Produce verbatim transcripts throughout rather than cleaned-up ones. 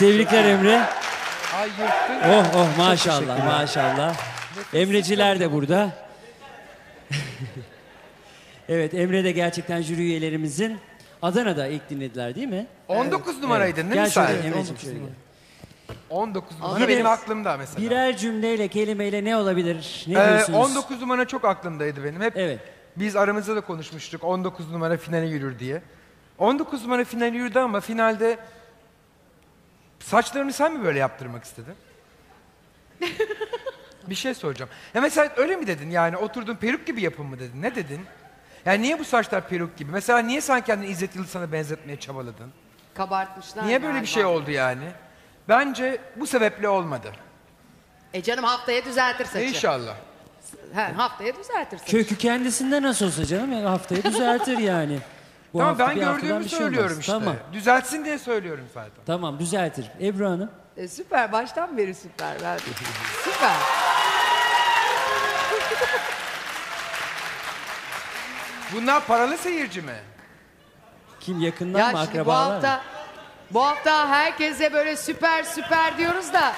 Tebrikler Emre. Ay, oh oh, maşallah maşallah. Emreciler de burada. Evet, Emre de gerçekten jüri üyelerimizin. Adana'da ilk dinlediler değil mi? on dokuz evet, numaraydın evet. Değil mi sen? Emreciğim on dokuz şöyle. on dokuz numara benim aklımda mesela. Birer cümleyle, kelimeyle ne olabilir? Ne ee, diyorsunuz? on dokuz numara çok aklımdaydı benim. Hep evet. Biz aramızda da konuşmuştuk on dokuz numara finale yürür diye. on dokuz numara finale yürüdü ama finalde saçlarını sen mi böyle yaptırmak istedin? Bir şey soracağım. Ya mesela öyle mi dedin yani oturdun peruk gibi yapın mı dedin? Ne dedin? Yani niye bu saçlar peruk gibi? Mesela niye sen kendini İzzet Yılı sana benzetmeye çabaladın? Kabartmışlar. Niye böyle galiba. Bir şey oldu yani? Bence bu sebeple olmadı. E canım haftaya düzeltir saçı. İnşallah. Ha, haftaya düzeltir saçı. Kökü kendisinde nasıl olsa canım yani haftaya düzeltir yani. Bu tamam ben gördüğümü şey söylüyorum olmaz. işte. Tamam. Düzeltsin diye söylüyorum zaten. Tamam düzeltir. Ebru Hanım. E, süper baştan beri süper. Ben... süper. Bunlar paralı seyirci mi? Kim yakından ya mı akrabalar bu hafta, mı? Bu hafta herkese böyle süper süper diyoruz da.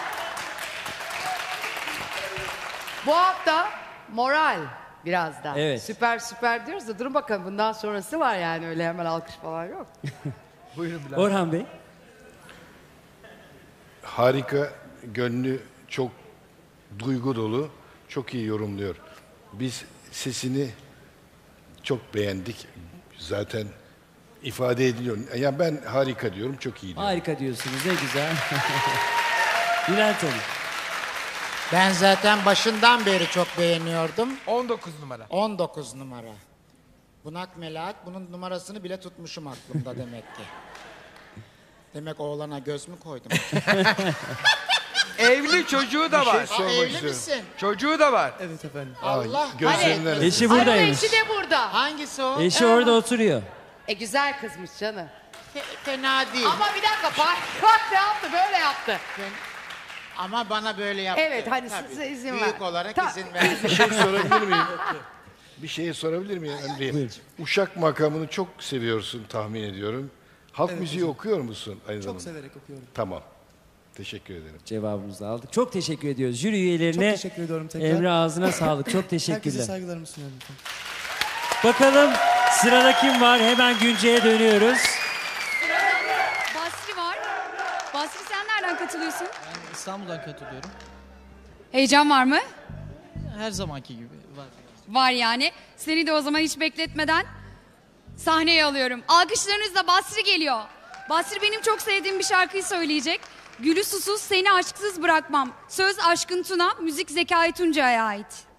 Bu hafta moral biraz da. Evet. Süper süper diyoruz da durun bakalım bundan sonrası var yani öyle hemen alkış falan yok. Buyurun Bilal. Orhan Bey. Harika, gönlü çok duygu dolu, çok iyi yorumluyor. Biz sesini... Çok beğendik. Zaten ifade ediliyor. Yani ben harika diyorum, çok iyi diyorum. Harika diyorsunuz, ne güzel. Bülent Hanım. Ben zaten başından beri çok beğeniyordum. on dokuz numara. on dokuz numara. Bunak Melahat, bunun numarasını bile tutmuşum aklımda demek ki. Demek oğlana göz mü koydum? Evli çocuğu da var. Şey Aa, evli istiyorum. misin? Çocuğu da var. Evet efendim. Allah. Hani, eşi buradaymış. Eşi de burada. Hangisi o? Eşi ee, orada oturuyor. E güzel kızmış canım. Fe, fena değil. Ama bir dakika bak, bak ne yaptı böyle yaptı. Ama bana böyle yaptı. Evet hani tabii, size izin var. Büyük olarak Ta izin verdi. Bir şey sorabilir miyim? Bir şey sorabilir miyim Emre'ye? Uşak makamını çok seviyorsun tahmin ediyorum. Halk evet, müziği hocam. okuyor musun? Aynı çok severek okuyorum. Tamam. Teşekkür ederim. Cevabımızı aldık. Çok teşekkür ediyoruz. Jüri üyelerine. Çok teşekkür ediyorum tekrar. Emre ağzına sağlık. Çok teşekkürler. Herkese saygılarımı sunuyorum. Bakalım sırada kim var? Hemen Günce'ye dönüyoruz. Sırada Basri var. Basri sen nereden katılıyorsun? Ben İstanbul'dan katılıyorum. Heyecan var mı? Her zamanki gibi var. Var yani. Seni de o zaman hiç bekletmeden sahneye alıyorum. Alkışlarınızla Basri geliyor. Basri benim çok sevdiğim bir şarkıyı söyleyecek. Gülü susuz, seni aşksız bırakmam. Söz Aşkın Tuna, müzik Zekai Tuncay'a ait.